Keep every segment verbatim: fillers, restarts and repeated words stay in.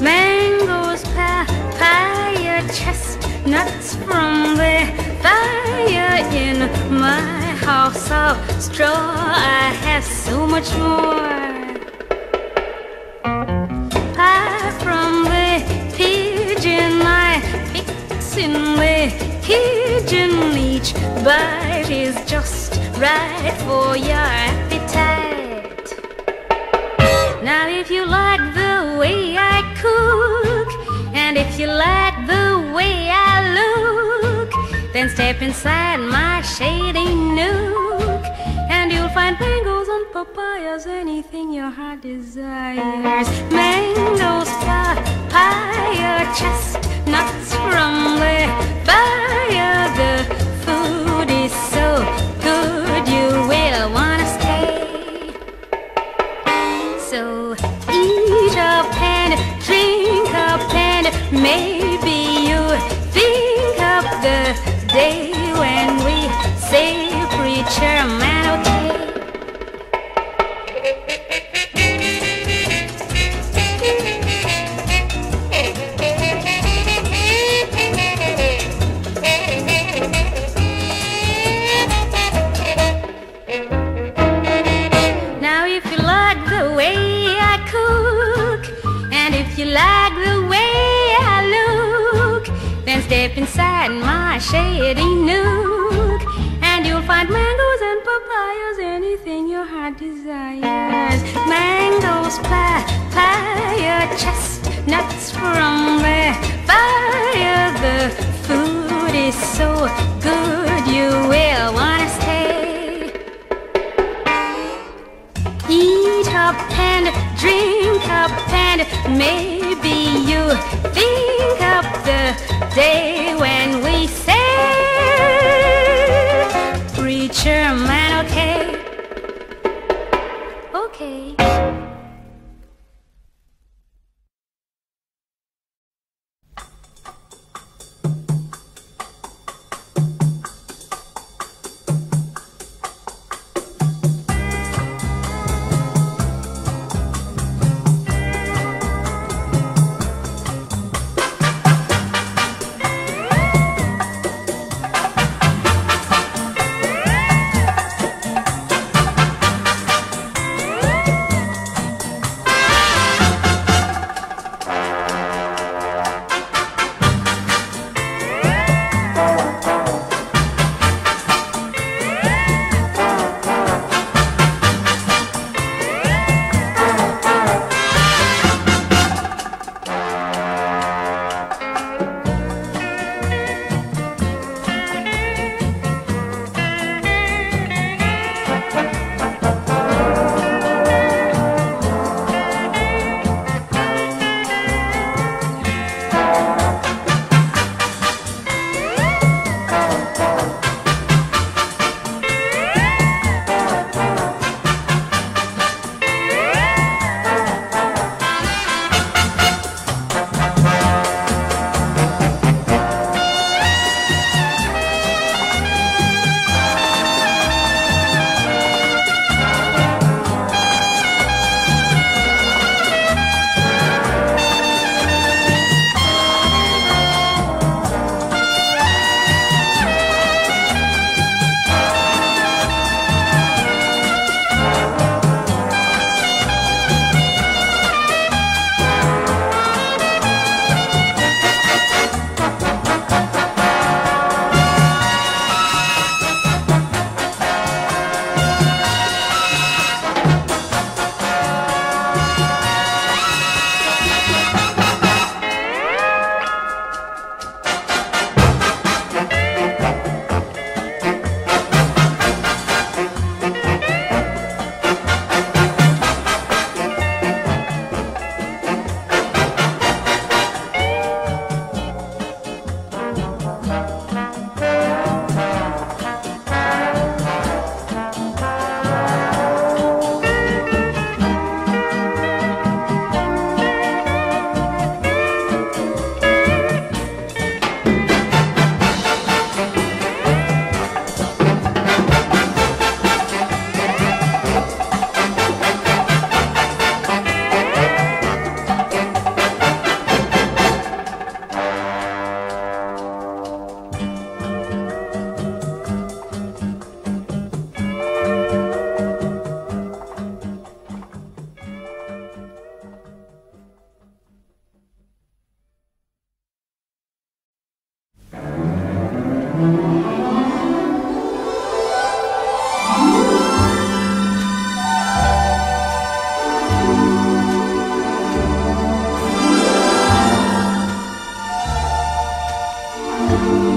Mangoes pie, pie your chest, nuts from the fire in my house of straw. I have so much more. Pie from the pigeon, I fix in the kitchen. Each bite is just right for your appetite. Now if you like the way I cook, and if you like the way I look, then step inside my shady nook, and you'll find mangoes and papayas, anything your heart desires. Mangoes, papaya, chestnuts from the fire. The food is so good, you will wanna stay. So eat up and drink up, and maybe you think of the day when we say, preacher man, okay. Now if you like the way I cook, and if you like the way I look, then step inside my shady nook, and you'll find mangoes and papayas, anything your heart desires. Mangoes, papaya, chestnuts from the fire. The food is so good, you will wanna stay. Eat up and drink up, and maybe you think of the day when we say, preacher man, okay. Okay. Bye.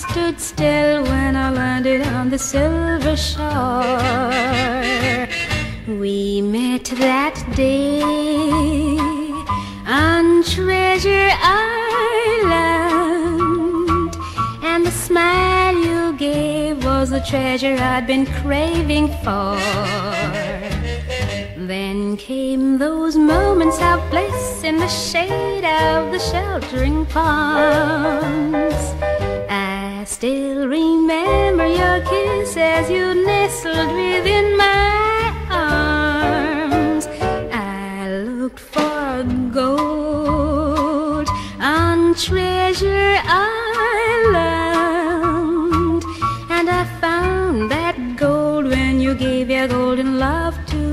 Stood still. landed on the silver shore. We met that day on Treasure Island, and the smile you gave was the treasure I'd been craving for. Then came those moments of bliss in the shade of the sheltering palms. I still remember your kiss as you nestled within my arms. I looked for gold on Treasure Island, and I found that gold when you gave your golden love to me.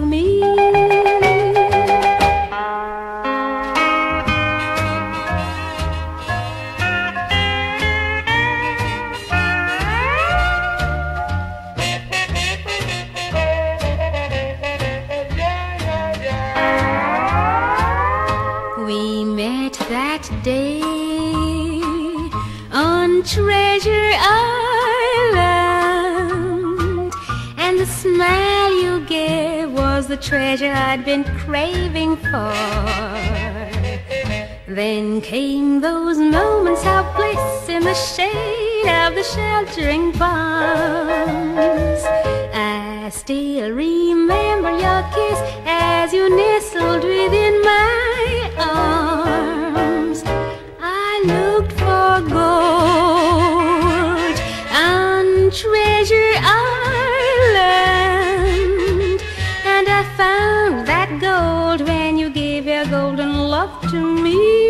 We met that day on Treasure Island, and the smile you gave was the treasure I'd been craving for. Then came those moments of bliss in the shade of the sheltering palms. I still remember your kiss as you nestled within my arms. I looked for gold on Treasure Island, and I found that gold when you gave your golden love to me.